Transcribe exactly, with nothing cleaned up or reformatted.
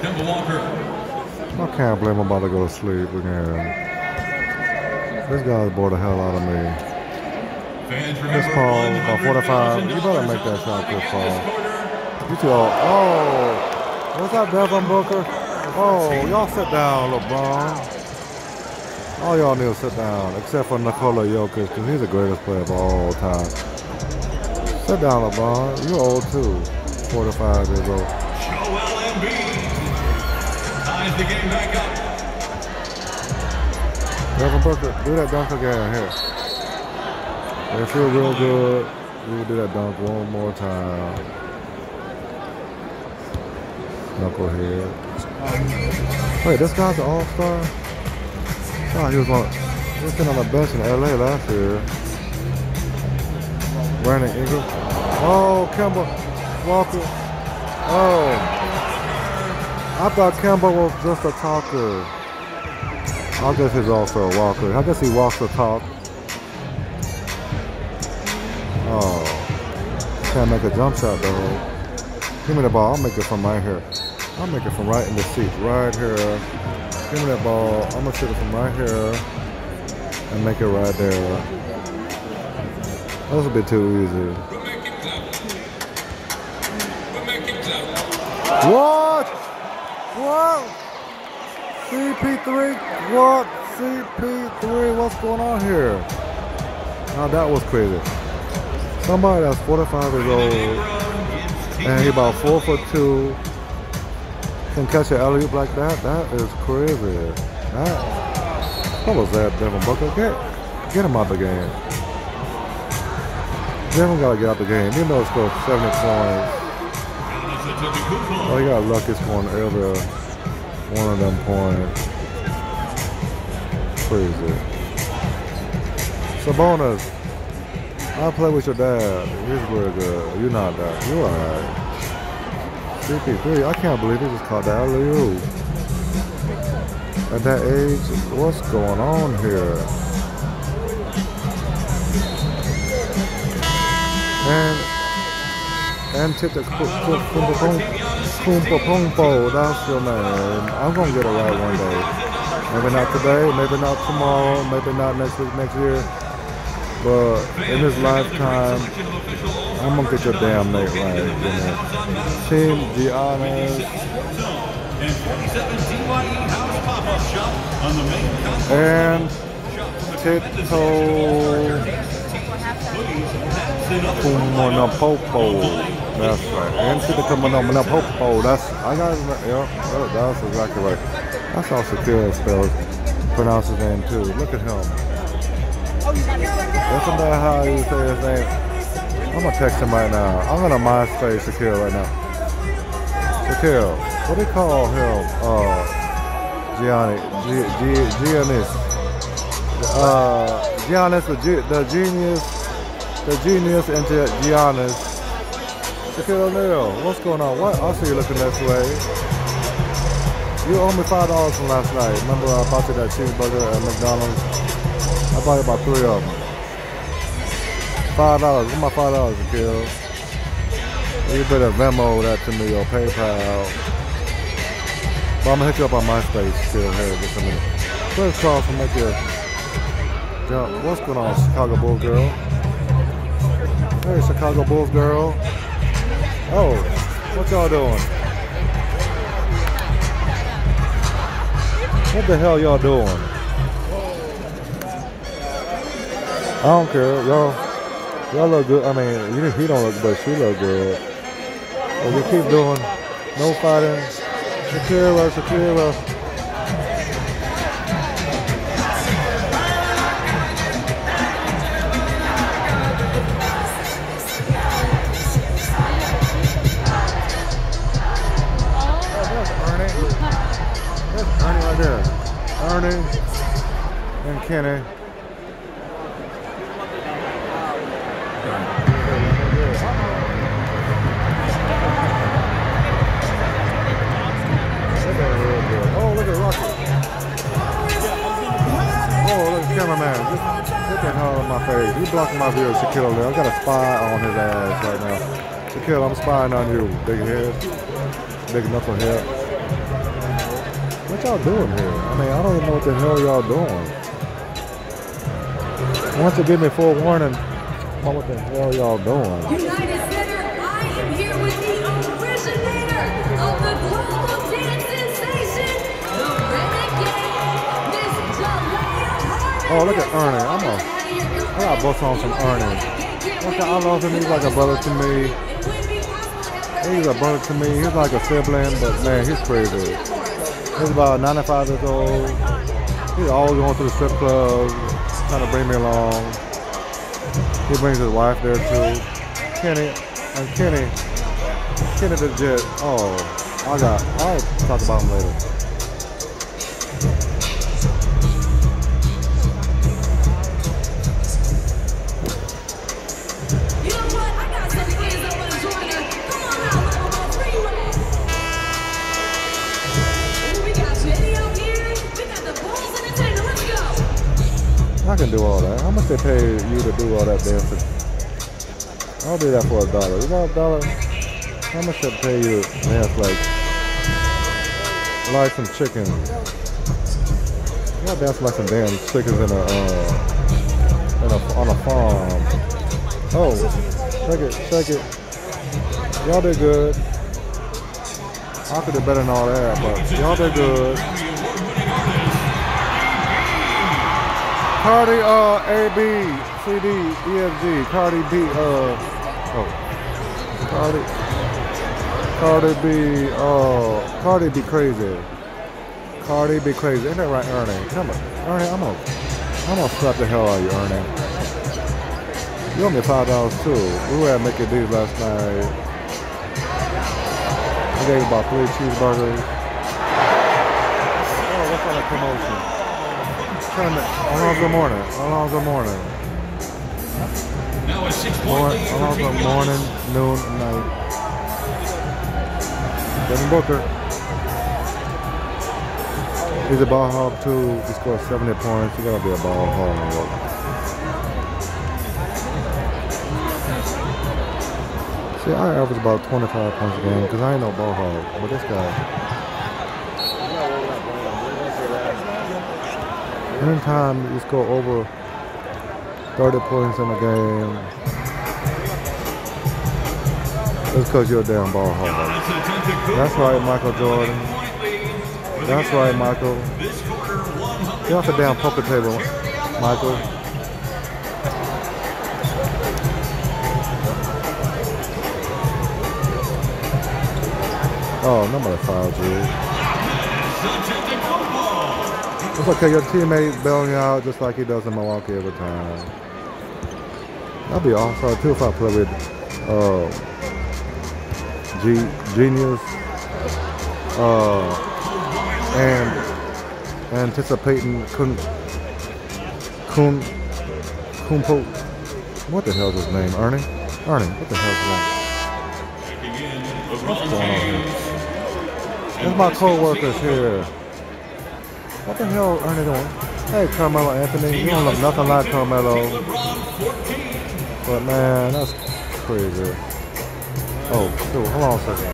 Kemba Walker. I can't believe I'm about to go to sleep again. This guy's bored the hell out of me. This Paul, uh, forty-five. You better make that shot, this Paul. You too old. Oh, what's up, Devin Booker? Oh, y'all sit down, LeBron. All y'all need to sit down, except for Nikola Jokic, because he's the greatest player of all time. Sit down, LeBron. You're old too. forty-five years old. Ties the game back up. Devin Booker, do that dunk again here. They feel real good. We'll do that dunk one more time. Knucklehead. Wait, this guy's an all-star? Oh, he was on, he was sitting on the bench in L A last year. Brandon Ingram. Oh, Kemba Walker. Oh, I thought Kemba was just a talker. I guess he's also a walker. I guess he walks the talk. Oh, can't make a jump shot though. Give me the ball. I'll make it from right here. I'll make it from right in the seat, right here. Give me that ball. I'm gonna shoot it from right here and make it right there. That was a bit too easy. What? What? C P three? What? C P three? What's going on here? Now that was crazy. Somebody that's forty-five years old and he about four foot two can catch an alley-oop like that. That is crazy. That, what was that, Devin Booker? Get, get him out the game. Devin gotta get out the game. You know it's close to seventy points. Oh, he got lucky scoring earlier. One of them points. Crazy. Sabonis, I play with your dad. He's really good. You're not that. You're alright. C P three, I can't believe he just caught that alley-oop. At that age, what's going on here? And And Antetokounmpo, that's your name. I'm gonna get it right one day. Maybe not today, maybe not tomorrow, maybe not next week, next year. But in his lifetime, I'm gonna get your damn name right. Team Giannis and Tiptoe. That's right. And to the coming up and up, hope. Oh, that's, I got it. Yep, that's exactly right. That's how Shakira spells, pronounce his name too. Look at him. That's about how you say his name. I'm gonna text him right now. I'm gonna MySpace Shakira right now. Shakira, what do they call him? Uh, Gianni, G, G, Giannis. Uh, Giannis, the, G, the genius, the genius, and Giannis. Shaquille O'Neal, what's going on? What? I see you looking this way. You owe me five dollars from last night. Remember I bought you that cheeseburger at McDonald's? I bought you about three of them. Five dollars. Where's my five dollars, Shaquille? You better Venmo that to me or PayPal. But I'm gonna hit you up on MySpace, Shaquille, here just a minute. First call from right here. Yo, what's going on, Chicago Bulls girl? Hey, Chicago Bulls girl. Oh, what y'all doing? What the hell y'all doing? I don't care, y'all. Y'all look good. I mean, you, he don't look, but she look good. But we keep doing no fighting. Shakira, Shakira. Ernie and Kenny. Oh, look at Rocky. Oh, look at the cameraman. Just hit that hell in my face. You blocking my view of Shaquille O'Neal. I got a spy on his ass right now. Shaquille, I'm spying on you, big head. Big knucklehead. What y'all doing here? I mean, I don't even know what the hell y'all doing. Once you give me full warning, oh, what the hell y'all doing? United Center, I am here with the originator of the global dance sensation, the Renegade, Miss Jalea Harden. Oh, look at Ernie. I'm a, I got bust on some Ernie. What the, I love him. He's like a brother to me. He's a brother to me. He's like a sibling, but man, he's pretty good. He's about ninety-five years old. He's always going to the strip club, trying to bring me along. He brings his wife there too. Kenny, and Kenny, Kenny the Jet. Oh, I got, I'll talk about him later. You know what? I got some kids that want to join us. Come on now, little bro, freeway. We got Jenny out here. We got the Bulls Entertainer. Let's go. I can do all that. How much they pay you to do all that dancing? I'll do that for a dollar. You got a dollar? How much they pay you to dance like, like some chicken? You gotta dance like some damn chickens in a, uh, in a, on a farm. Oh, check it, check it. Y'all did good. I could do better than all that, but y'all did good. Cardi, uh, A, B, C, D, E, F, G, Cardi B, uh, oh, Cardi, Cardi B, oh, uh, Cardi be crazy. Cardi be crazy. Ain't that right, Ernie? Come on, Ernie, I'm gonna, I'm gonna slap the hell out of you, Ernie. You owe me five dollars too. We were at Mickey D's last night. I gave about three cheeseburgers. Oh, what's on the promotion? Alonzo Mourning, Alonzo Mourning. Alonzo Mourning, noon, night. Devin Booker. He's a ball hog too. He scored seventy points. He's gonna be a ball hog. See, I average about twenty-five points a game because I ain't no ball hog, but this guy. Anytime you score over thirty points in a game, it's because you're a damn ball hog. That's right, Michael Jordan. That's right, Michael. Get off the damn poker table, Michael. Oh, nobody fouled you. It's okay, your teammate's bailing you out just like he does in Milwaukee every time. That'd be all-star too if I play with uh, G Genius uh, and anticipating Kun Kun Kumpo. What the hell's his name? Ernie? Ernie, what the hell's his name? What's going on here? There's my co-workers here. What the hell are Ernie doing? Hey, Carmelo Anthony, you don't look nothing like Carmelo. But man, that's crazy. Oh, dude, hold on a second.